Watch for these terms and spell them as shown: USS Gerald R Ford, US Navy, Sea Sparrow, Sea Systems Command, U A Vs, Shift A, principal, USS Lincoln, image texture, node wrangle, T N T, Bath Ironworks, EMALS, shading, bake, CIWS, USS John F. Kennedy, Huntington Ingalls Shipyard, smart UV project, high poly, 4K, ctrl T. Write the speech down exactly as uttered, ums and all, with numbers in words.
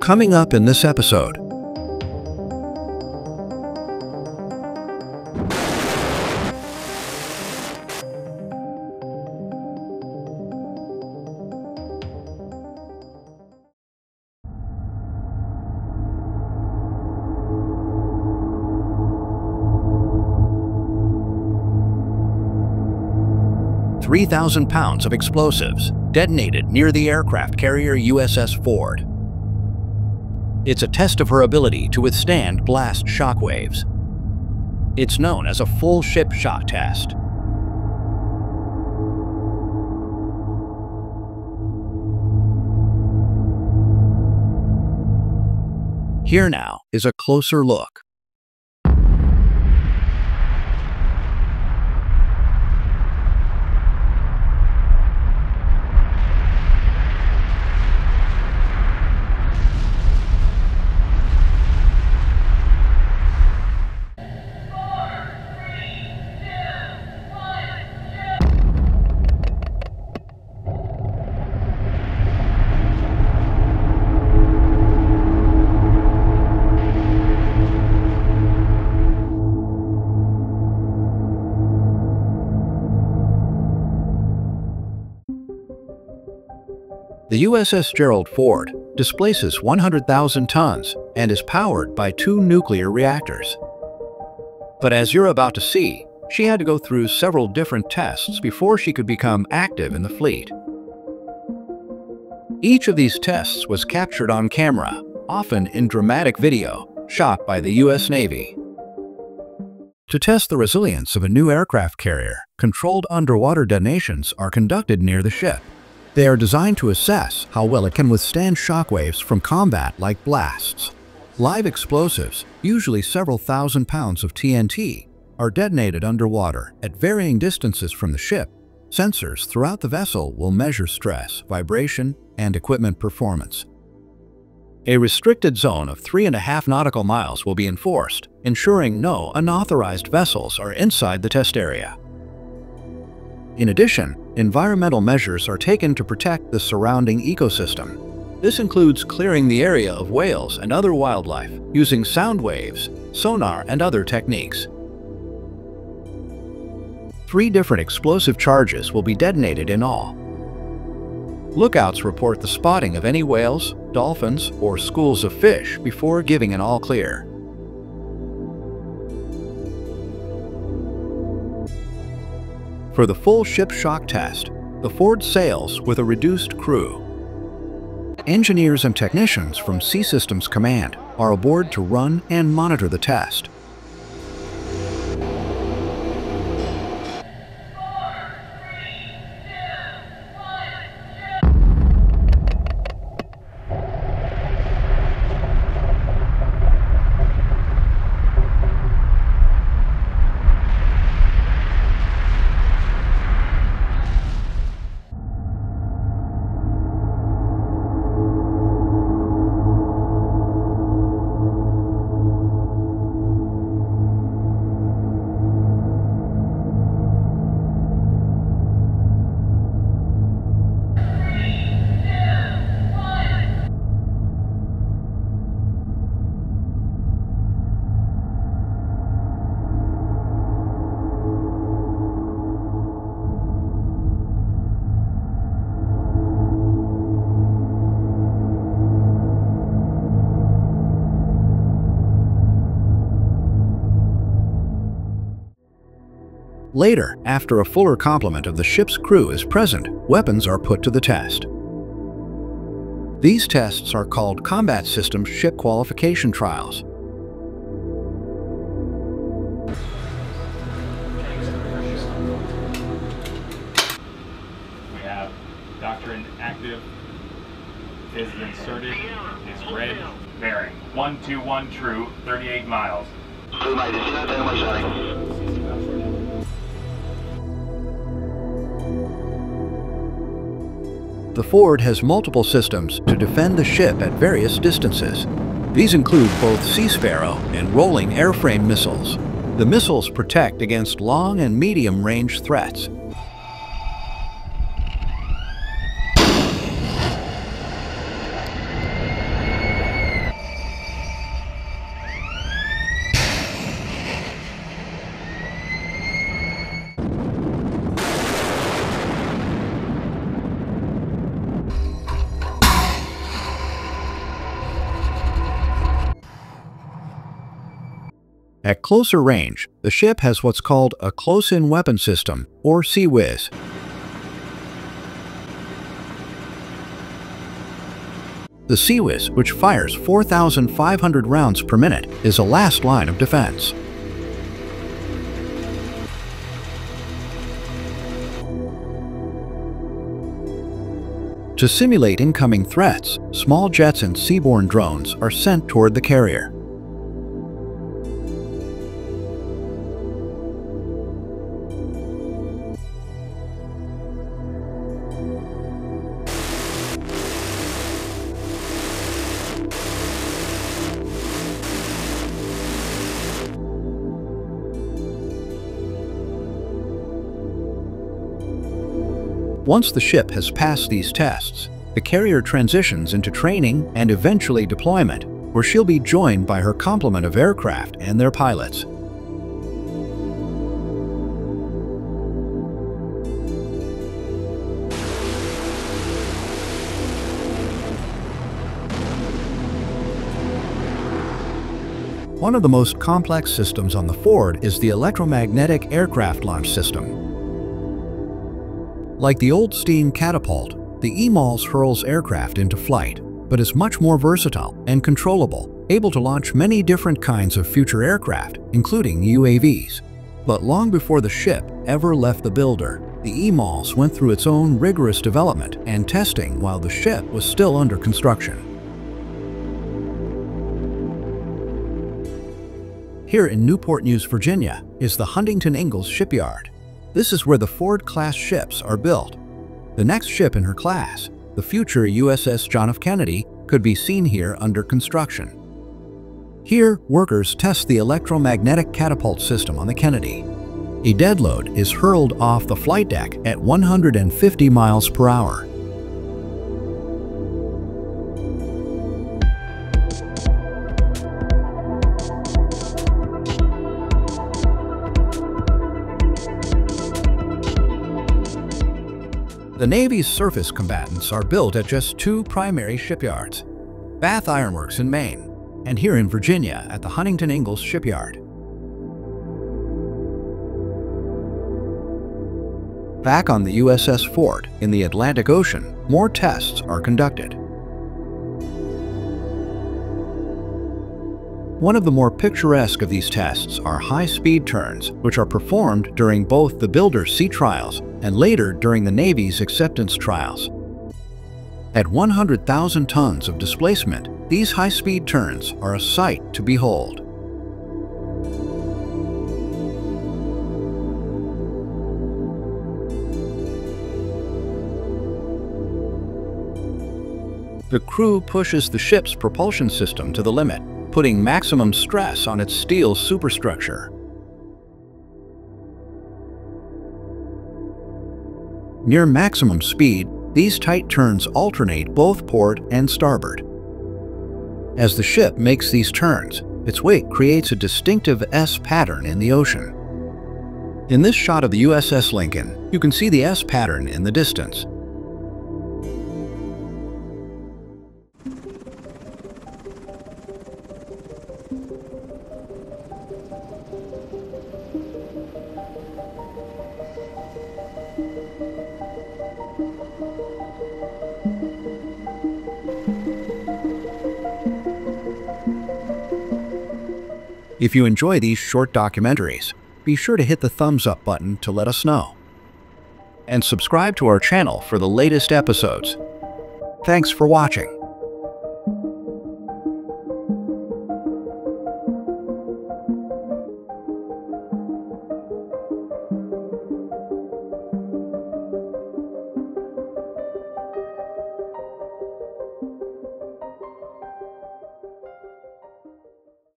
Coming up in this episode. three thousand pounds of explosives detonated near the aircraft carrier U S S Ford. It's a test of her ability to withstand blast shockwaves. It's known as a full ship shock test. Here now is a closer look. The U S S Gerald Ford displaces one hundred thousand tons and is powered by two nuclear reactors. But as you're about to see, she had to go through several different tests before she could become active in the fleet. Each of these tests was captured on camera, often in dramatic video, shot by the U S Navy. To test the resilience of a new aircraft carrier, controlled underwater detonations are conducted near the ship. They are designed to assess how well it can withstand shockwaves from combat-like blasts. Live explosives, usually several thousand pounds of T N T, are detonated underwater at varying distances from the ship. Sensors throughout the vessel will measure stress, vibration, and equipment performance. A restricted zone of three and a half nautical miles will be enforced, ensuring no unauthorized vessels are inside the test area. In addition, environmental measures are taken to protect the surrounding ecosystem. This includes clearing the area of whales and other wildlife, using sound waves, sonar, and other techniques. Three different explosive charges will be detonated in all. Lookouts report the spotting of any whales, dolphins, or schools of fish before giving an all-clear. For the full ship shock test, the Ford sails with a reduced crew. Engineers and technicians from Sea Systems Command are aboard to run and monitor the test. Later, after a fuller complement of the ship's crew is present, weapons are put to the test. These tests are called Combat System Ship Qualification Trials. We have doctrine active, is inserted, is red, bearing one two one true, thirty-eight miles. The Ford has multiple systems to defend the ship at various distances. These include both Sea Sparrow and rolling airframe missiles. The missiles protect against long and medium-range threats. At closer range, the ship has what's called a close-in weapon system, or C I W S. The C I W S, which fires four thousand five hundred rounds per minute, is a last line of defense. To simulate incoming threats, small jets and seaborne drones are sent toward the carrier. Once the ship has passed these tests, the carrier transitions into training and eventually deployment, where she'll be joined by her complement of aircraft and their pilots. One of the most complex systems on the Ford is the electromagnetic aircraft launch system. Like the old steam catapult, the EMALS hurls aircraft into flight, but is much more versatile and controllable, able to launch many different kinds of future aircraft, including U A Vs. But long before the ship ever left the builder, the EMALS went through its own rigorous development and testing while the ship was still under construction. Here in Newport News, Virginia, is the Huntington Ingalls Shipyard. This is where the Ford-class ships are built. The next ship in her class, the future U S S John F. Kennedy, could be seen here under construction. Here, workers test the electromagnetic catapult system on the Kennedy. A deadload is hurled off the flight deck at one hundred fifty miles per hour. The Navy's surface combatants are built at just two primary shipyards, Bath Ironworks in Maine, and here in Virginia at the Huntington Ingalls Shipyard. Back on the U S S Ford in the Atlantic Ocean, more tests are conducted. One of the more picturesque of these tests are high-speed turns, which are performed during both the builder's sea trials and later during the Navy's acceptance trials. At one hundred thousand tons of displacement, these high-speed turns are a sight to behold. The crew pushes the ship's propulsion system to the limit, putting maximum stress on its steel superstructure. Near maximum speed, these tight turns alternate both port and starboard. As the ship makes these turns, its weight creates a distinctive S pattern in the ocean. In this shot of the U S S Lincoln, you can see the S pattern in the distance. If you enjoy these short documentaries, be sure to hit the thumbs up button to let us know. And subscribe to our channel for the latest episodes. Thanks for watching.